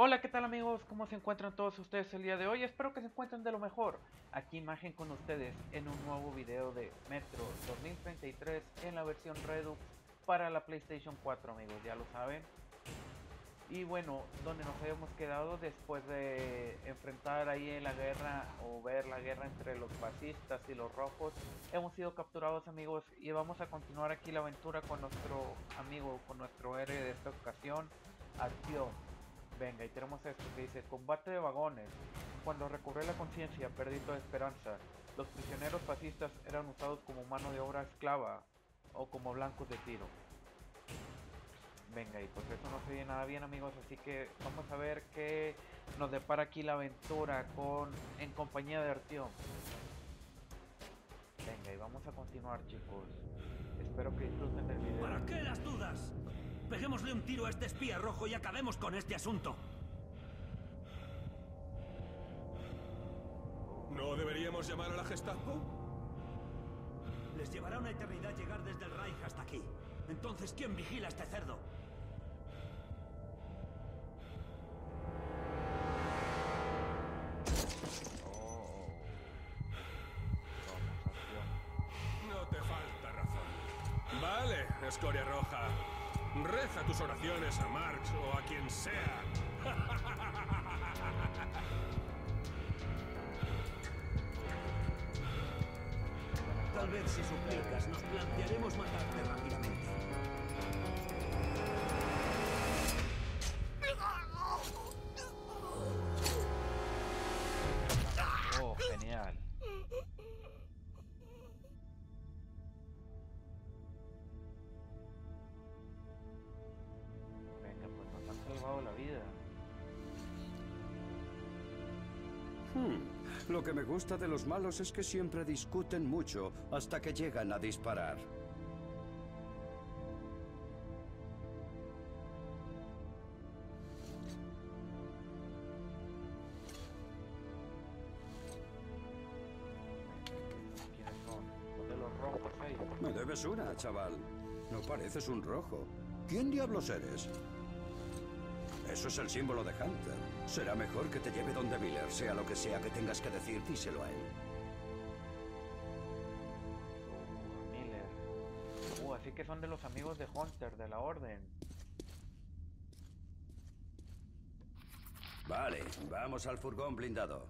Hola, ¿qué tal amigos? ¿Cómo se encuentran todos ustedes el día de hoy? Espero que se encuentren de lo mejor. Aquí Imagen con ustedes en un nuevo video de Metro 2033 en la versión Redux para la PlayStation 4, amigos, ya lo saben. Y bueno, donde nos habíamos quedado después de enfrentar ahí en la guerra o ver la guerra entre los fascistas y los rojos, hemos sido capturados, amigos, y vamos a continuar aquí la aventura con nuestro amigo, con nuestro héroe de esta ocasión, Artyom. Venga, y tenemos esto que dice: combate de vagones. Cuando recobré la conciencia, perdí toda esperanza. Los prisioneros fascistas eran usados como mano de obra esclava o como blancos de tiro. Venga, y pues eso no se ve nada bien, amigos, así que vamos a ver qué nos depara aquí la aventura en compañía de Artyom. Venga, y vamos a continuar, chicos. Espero que disfruten del video. ¿Para qué las dudas? Peguémosle un tiro a este espía rojo y acabemos con este asunto. ¿No deberíamos llamar a la Gestapo? Les llevará una eternidad llegar desde el Reich hasta aquí. Entonces, ¿quién vigila a este cerdo? No te falta razón. Vale, escoria roja. Reza tus oraciones a Marx o a quien sea. Tal vez si suplicas nos plantearemos matarte rápidamente. Oh, genial. La vida. Lo que me gusta de los malos es que siempre discuten mucho hasta que llegan a disparar. ¿Quiénes son? ¿De los rojos ellos? Me debes una, chaval. No pareces un rojo. ¿Quién diablos eres? Eso es el símbolo de Hunter. Será mejor que te lleve donde Miller. Sea lo que sea que tengas que decir, díselo a él. Miller. Así que son de los amigos de Hunter, de la Orden. Vale, vamos al furgón blindado.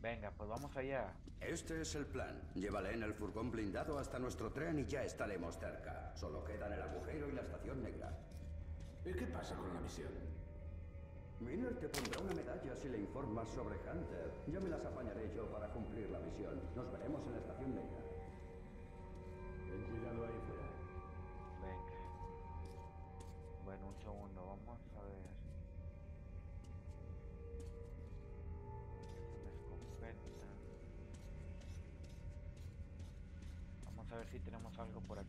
Venga, pues vamos allá. Este es el plan. Llévale en el furgón blindado hasta nuestro tren y ya estaremos cerca. Solo quedan el agujero y la estación negra. ¿Y qué pasa con la misión? Miller te pondrá una medalla si le informas sobre Hunter. Ya me las apañaré yo para cumplir la misión. Nos veremos en la estación negra. Ten cuidado ahí fuera. Venga. Bueno, un segundo, vamos a ver. Una escopeta. Vamos a ver si tenemos algo por aquí,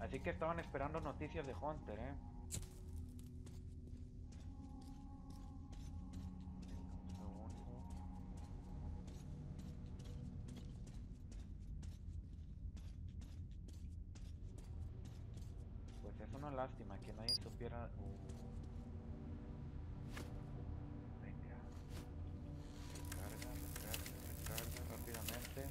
Así que estaban esperando noticias de Hunter, Un segundo. Pues es una lástima que nadie supiera. Venga. Recarga rápidamente.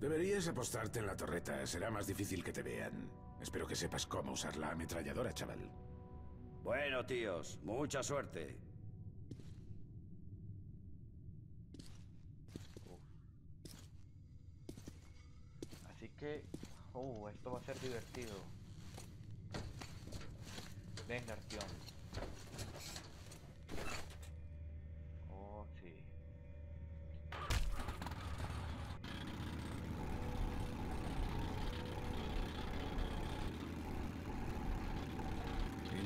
Deberías apostarte en la torreta, será más difícil que te vean. Espero que sepas cómo usar la ametralladora, chaval. Bueno, tíos, mucha suerte. Así que... esto va a ser divertido. Venga, Artyom. Sí.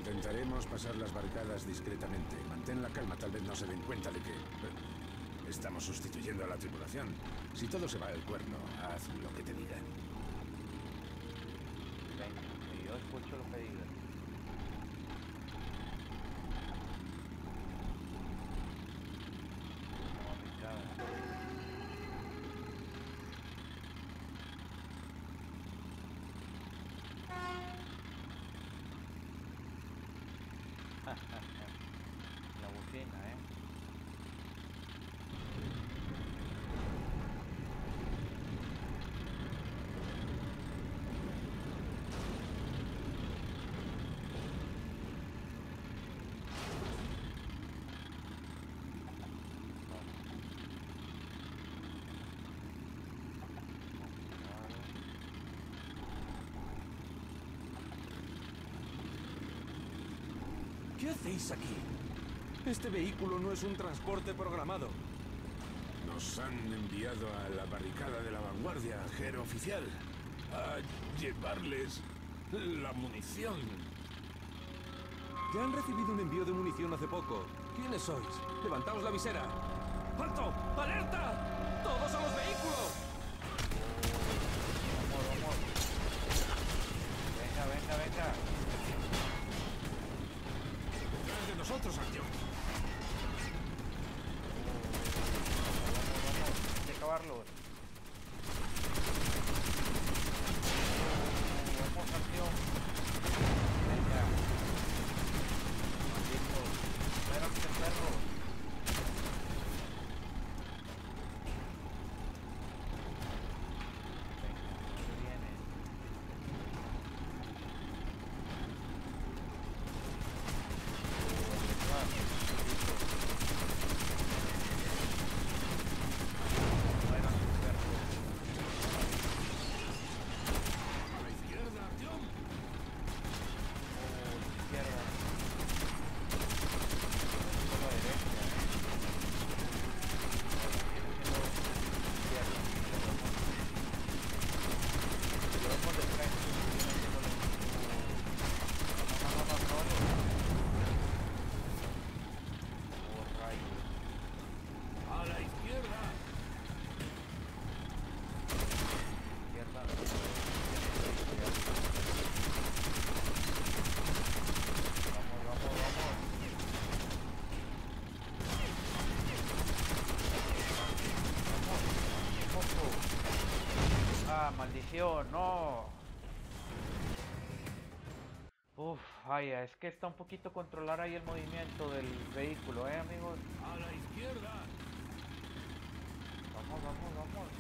Intentaremos pasar las barricadas discretamente. Mantén la calma, tal vez no se den cuenta de que... estamos sustituyendo a la tripulación. Si todo se va al cuerno, haz lo que te digan. Venga, yo escucho lo que digan. ¿Qué hacéis aquí? Este vehículo no es un transporte programado. Nos han enviado a la barricada de la vanguardia, jero oficial, a llevarles la munición. Ya han recibido un envío de munición hace poco. ¿Quiénes sois? ¡Levantaos la visera! ¡Alto! ¡Alerta! ¡Todos a los vehículos! Vamos. Venga. Nosotros, Artyom. Hay que acabarlo. Vamos, Artyom. Venga. Espérate, perro. Venga, viene. No. Uff, vaya, es que está un poquito controlar ahí el movimiento del vehículo, amigos. A la izquierda. Vamos.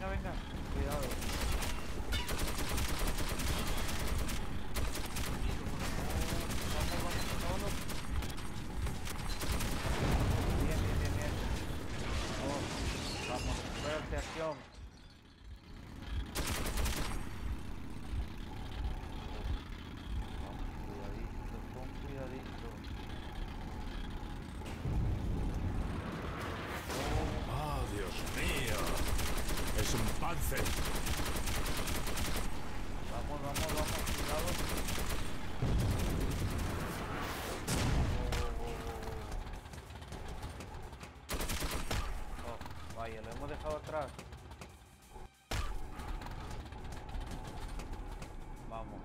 Venga, cuidado. Bien. Vamos, espérate, Artyom. Vaya, lo hemos dejado atrás. Vamos.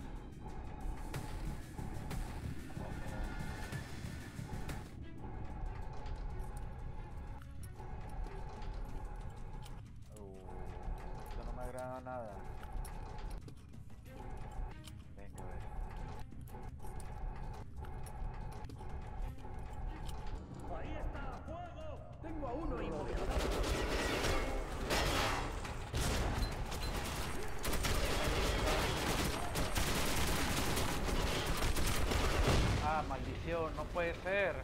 logrado nada. Venga, a ver. ¡Ahí está! ¡Fuego! ¡Tengo a uno inmovilizado! ¡Ah, maldición! ¡No puede ser!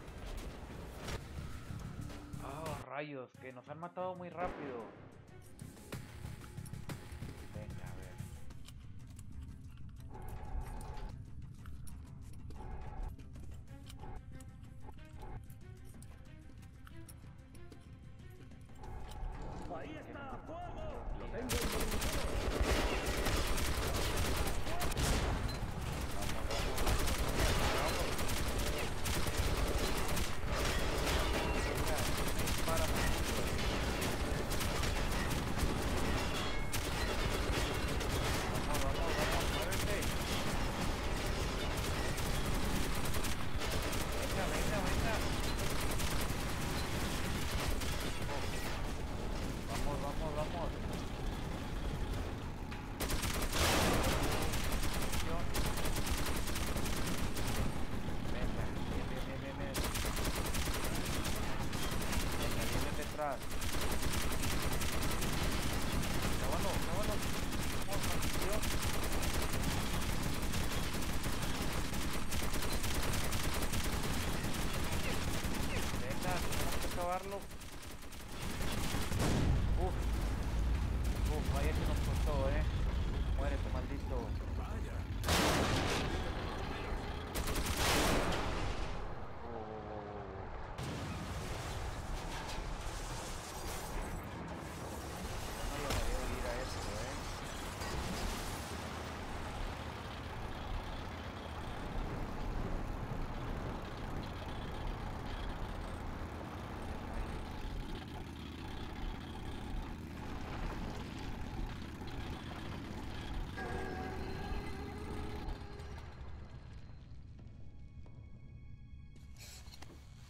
¡Oh, rayos! ¡Que nos han matado muy rápido! Venga, a ver. ¡Ahí está! ¡Fuego! ¡Lo tengo!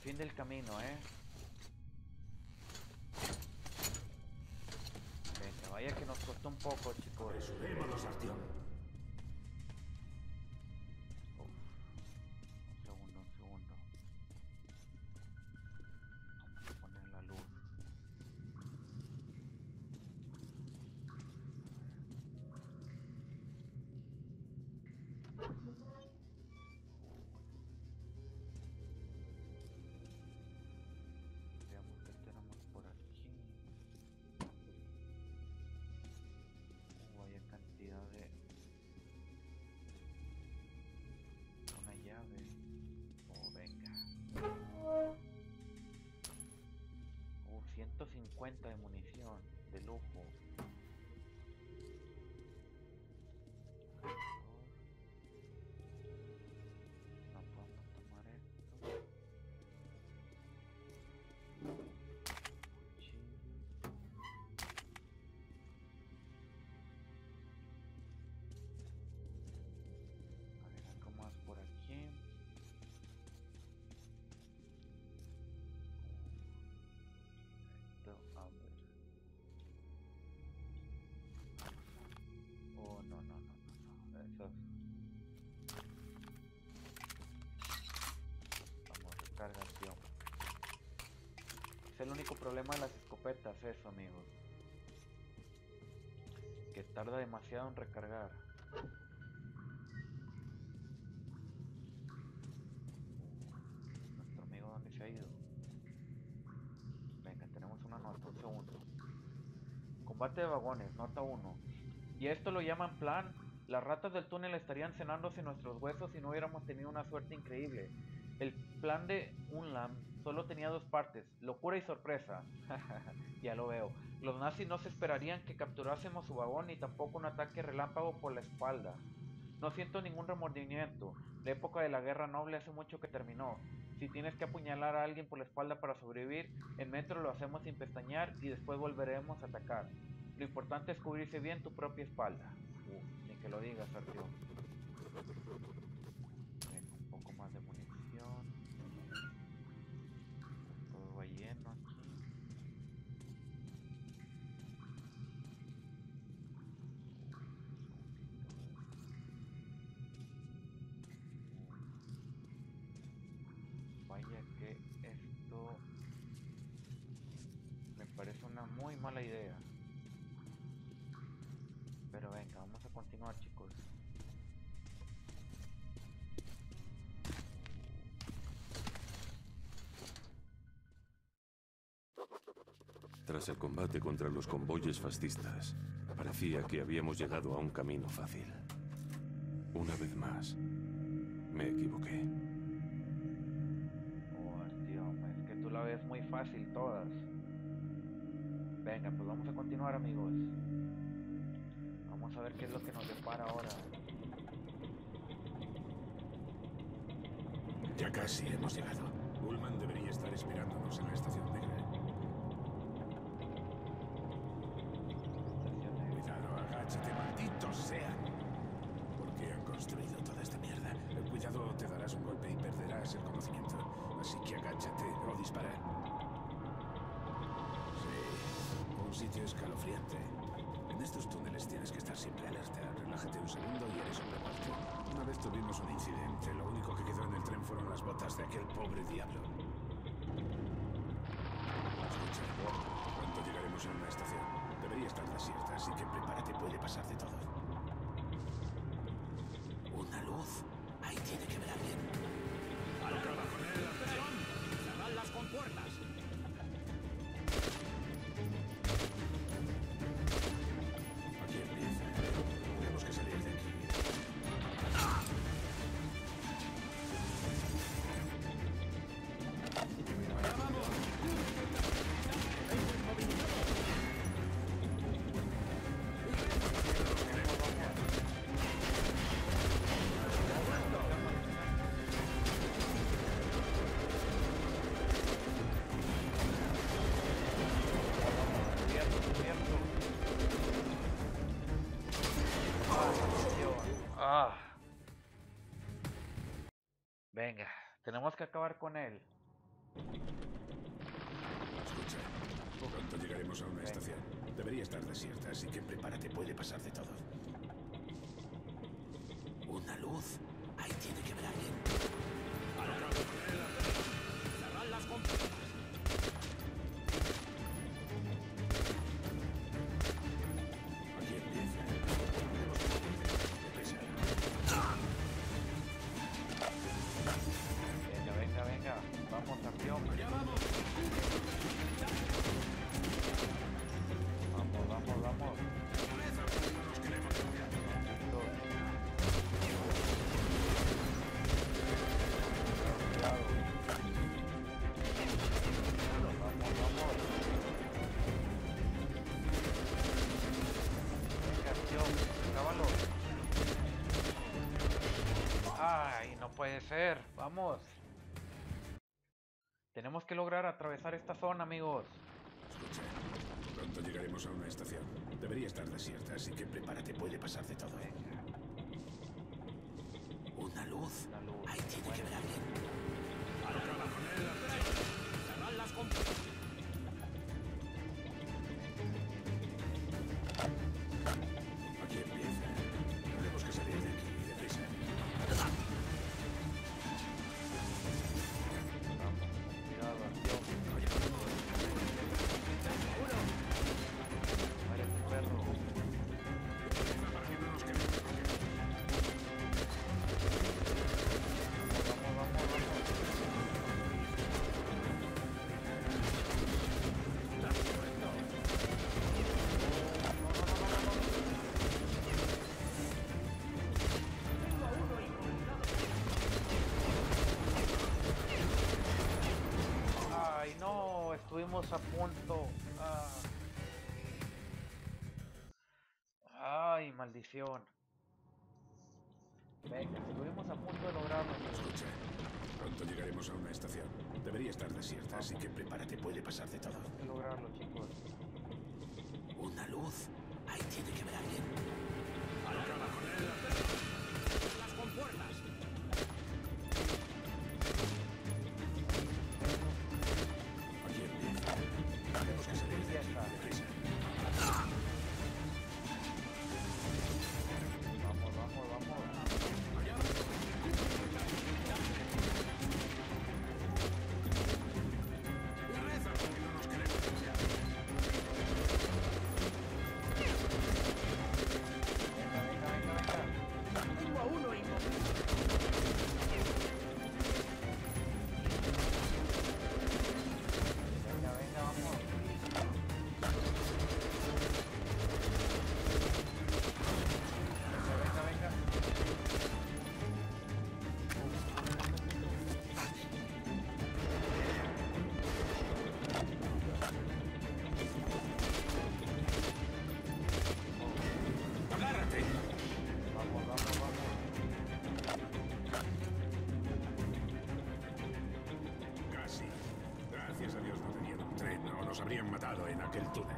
Fin del camino, Venga, vaya que nos costó un poco, chicos. Resubímonos, Artyom. Un segundo. Vamos a poner la luz. De munición, de lujo. No podemos tomar esto. Cuchillo. A ver, algo más por aquí. A ver. Oh, no. Eso. Vamos, recargación. Es el único problema de las escopetas, eso, amigos. Que tarda demasiado en recargar. Nuestro amigo, ¿dónde se ha ido? Venga, tenemos una nota, un segundo. Combate de vagones, nota 1. Y esto lo llaman plan. Las ratas del túnel estarían cenándose nuestros huesos si no hubiéramos tenido una suerte increíble. El plan de Ulman solo tenía dos partes, locura y sorpresa. Ya lo veo. Los nazis no se esperarían que capturásemos su vagón ni tampoco un ataque relámpago por la espalda. No siento ningún remordimiento. La época de la guerra noble hace mucho que terminó. Si tienes que apuñalar a alguien por la espalda para sobrevivir, en Metro lo hacemos sin pestañear y después volveremos a atacar. Lo importante es cubrirse bien tu propia espalda. Ni que lo digas, Artyom. Un poco más de munición. Todo va lleno aquí. parece una muy mala idea. Pero venga, vamos a continuar, chicos. Tras el combate contra los convoyes fascistas, parecía que habíamos llegado a un camino fácil. Una vez más, me equivoqué. Oh, Artyom, es que tú la ves muy fácil todas. Venga, pues vamos a continuar, amigos. Vamos a ver qué es lo que nos depara ahora. Ya casi hemos llegado. Ulman debería estar esperándonos en la estación negra. Cuidado, agáchate, malditos sean. ¿Por qué han construido toda esta mierda? Cuidado, te darás un golpe y perderás el conocimiento. Así que agáchate o dispara. Sí, un sitio escalofriante. En estos túneles tienes que estar siempre alerta. Relájate un segundo y eres hombre muerto. Una vez tuvimos un incidente. Lo único que quedó en el tren fueron las botas de aquel pobre diablo. Escucha, pronto llegaremos a una estación. Debería estar desierta, así que prepárate, puede pasar de todo. Una luz. Ahí tiene que ver alguien. ¡Al trabajo de la estación! ¡Cerrad las compuertas! Venga, tenemos que acabar con él. Escucha, pronto llegaremos a una estación. Debería estar desierta, así que prepárate, puede pasar de todo. Una luz. Ahí tiene que ver alguien. ¡Cerrad las compuertas! Puede ser, vamos. Tenemos que lograr atravesar esta zona, amigos. Escucha, pronto llegaremos a una estación. Debería estar desierta, así que prepárate, puede pasar de todo. Una luz. Una luz. Ahí tiene que ver alguien. ¡Al trabajo de la estación! ¡Cerrad las compuertas! Estuvimos a punto. Ay, maldición. Venga, estuvimos a punto de lograrlo. Escucha, pronto llegaremos a una estación. Debería estar desierta, así que prepárate, puede pasar de todo. Hay que lograrlo, chicos. Una luz. Ahí tiene que ver alguien. ¡Al trabajo de la estación! ¡Las compuertas! habrían matado en aquel túnel.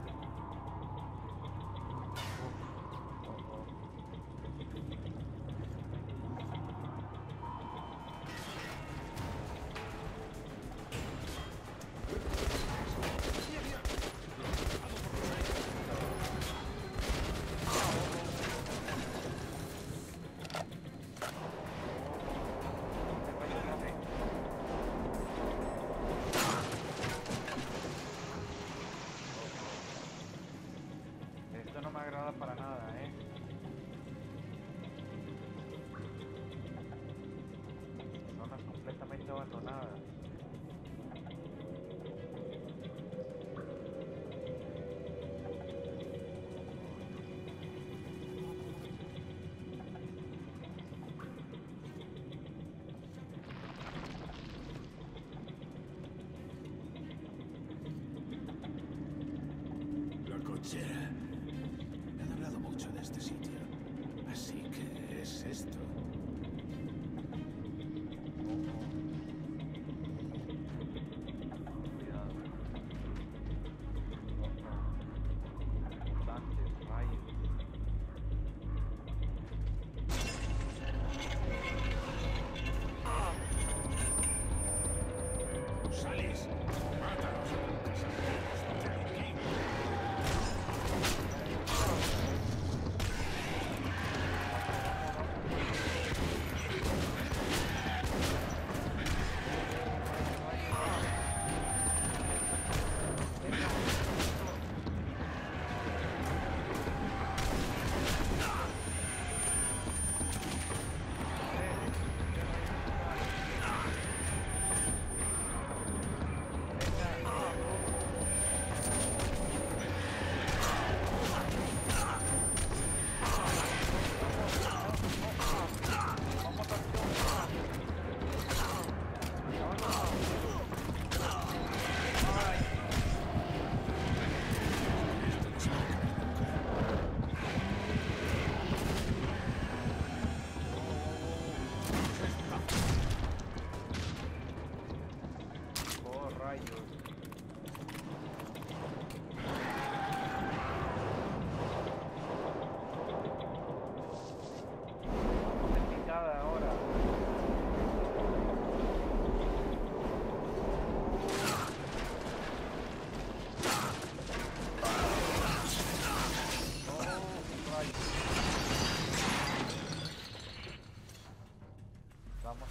Han hablado mucho de este sitio, así que es esto.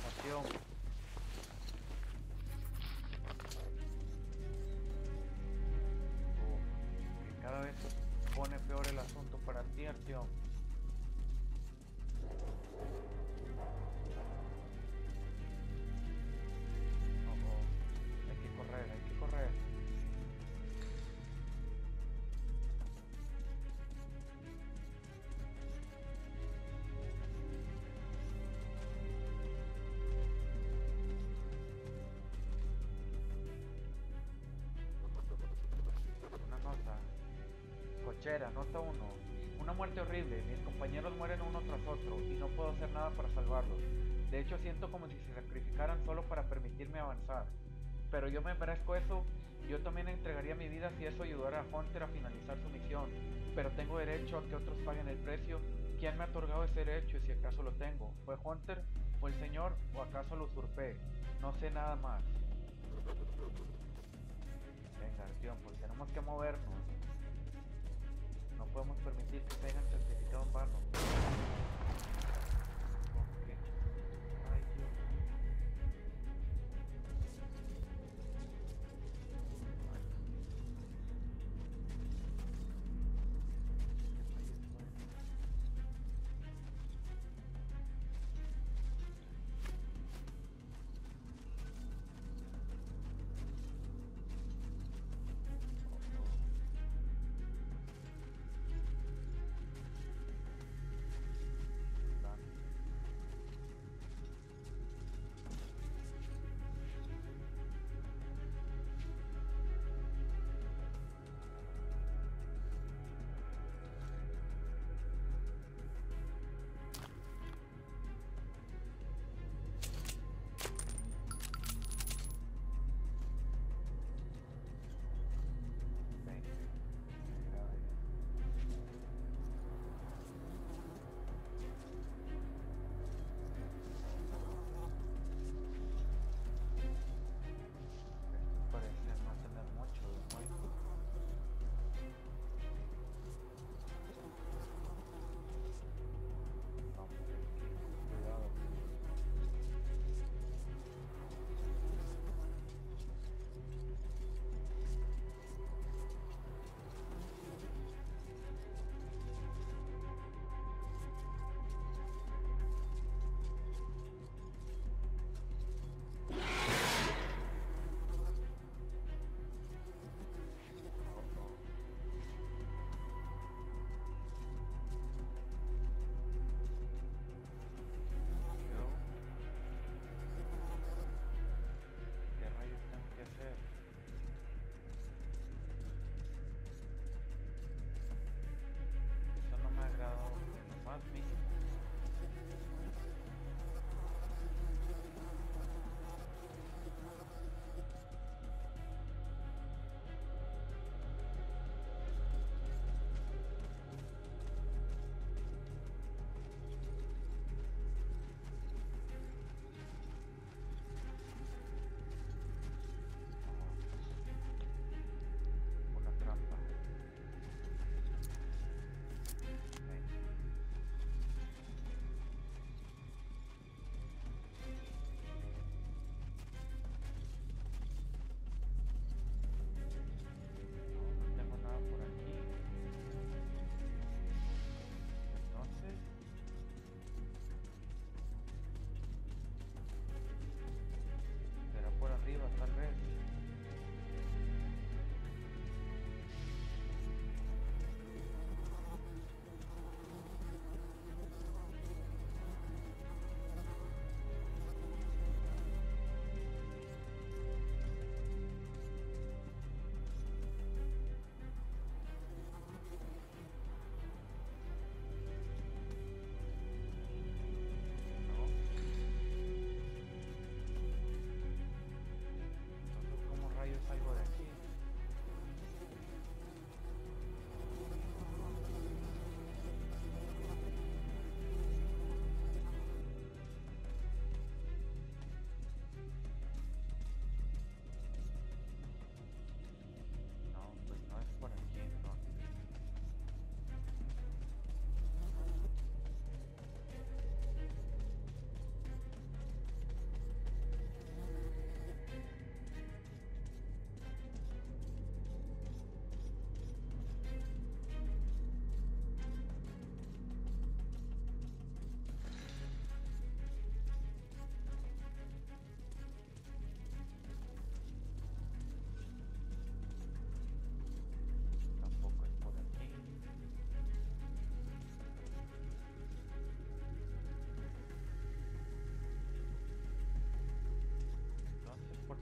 Artyom, hay que correr, hay que correr. Una nota. Cochera, nota 1. Una muerte horrible, mis compañeros mueren uno tras otro y no puedo hacer nada para salvarlos. De hecho siento como si se sacrificaran solo para permitirme avanzar. Pero yo me merezco eso, yo también entregaría mi vida si eso ayudara a Hunter a finalizar su misión. Pero tengo derecho a que otros paguen el precio. ¿Quién me ha otorgado ese derecho y si acaso lo tengo? ¿Fue Hunter? ¿Fue el señor? ¿O acaso lo usurpé? No sé nada más. Venga, Artyom, pues tenemos que movernos. No podemos permitir que se hayan certificado en vano. Okay. Ay,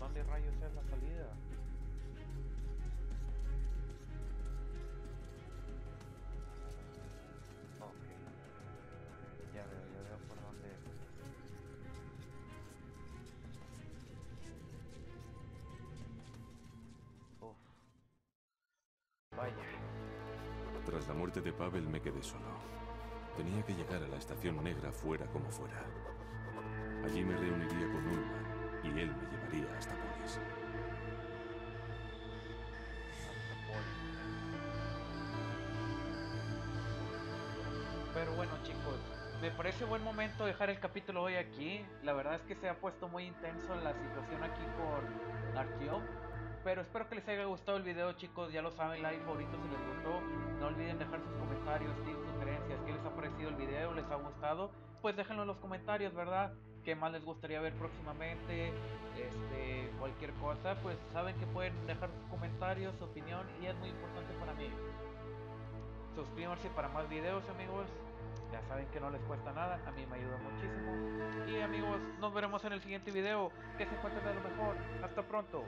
¿Dónde rayos es la salida? Ok. Ya veo por dónde es. Uf. Vaya. Tras la muerte de Pavel me quedé solo. Tenía que llegar a la estación negra fuera como fuera. Allí me reuniría con Ulman y él me llevaría hasta Polis. Pero bueno, chicos, me parece buen momento dejar el capítulo hoy aquí. La verdad es que se ha puesto muy intenso la situación aquí con Artyom. Pero espero que les haya gustado el video, chicos. Ya lo saben, like, favorito si les gustó. No olviden dejar sus comentarios, tips, sugerencias. ¿Qué les ha parecido el video? ¿Les ha gustado? Pues déjenlo en los comentarios, ¿verdad? ¿Qué más les gustaría ver próximamente? Cualquier cosa, pues saben que pueden dejar sus comentarios, su opinión, y es muy importante para mí. Suscríbanse para más videos, amigos. Ya saben que no les cuesta nada, a mí me ayuda muchísimo. Y amigos, nos veremos en el siguiente video. Que se encuentren a lo mejor. Hasta pronto.